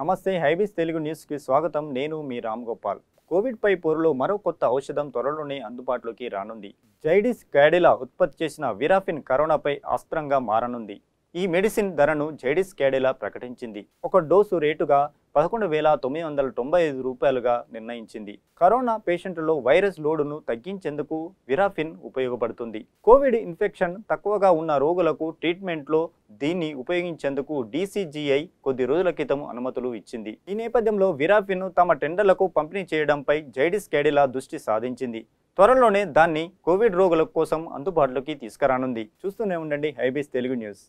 నమస్తే హైబీస్ తెలుగు న్యూస్ కి స్వాగతం నేను మీ రామ్ గోపాల్ కోవిడ్ పై పోరులో మరో కొత్త ఔషధం త్వరలోనే అందుబాటులోకి రానుంది జైడిస్ కాడిలా ఉత్పత్తి చేసిన విరాఫిన్ కరోనాపై అస్త్రంగా మారనుంది ఈ మెడిసిన్ ధరను జైడిస్ కాడిలా ప్రకటించింది ఒక డోసు రేటుగా 11995 రూపాయలుగా నిర్ణయించింది కరోనా పేషెంట్లలో వైరస్ లోడును తగ్గించేందుకు విరాఫిన్ ఉపయోగపడుతుంది కోవిడ్ ఇన్ఫెక్షన్ తక్కువగా ఉన్న రోగులకు ట్రీట్మెంట్ లో దీన్ని ఉపయోగించేందుకు DCGI కొద్ది రోజుల క్రితం అనుమతులు ఇచ్చింది ఈ నేపథ్యంలో విరాఫిన్ తమ టెండర్లకు పంపిణీ చేయడంపై జైడిస్ కాడిలా దృష్టి సాధించింది త్వరలోనే దాన్ని కోవిడ్ రోగుల కోసం అందుబాటులోకి తీసుకురానుంది చూస్తూనే ఉండండి హైబీస్ తెలుగు న్యూస్।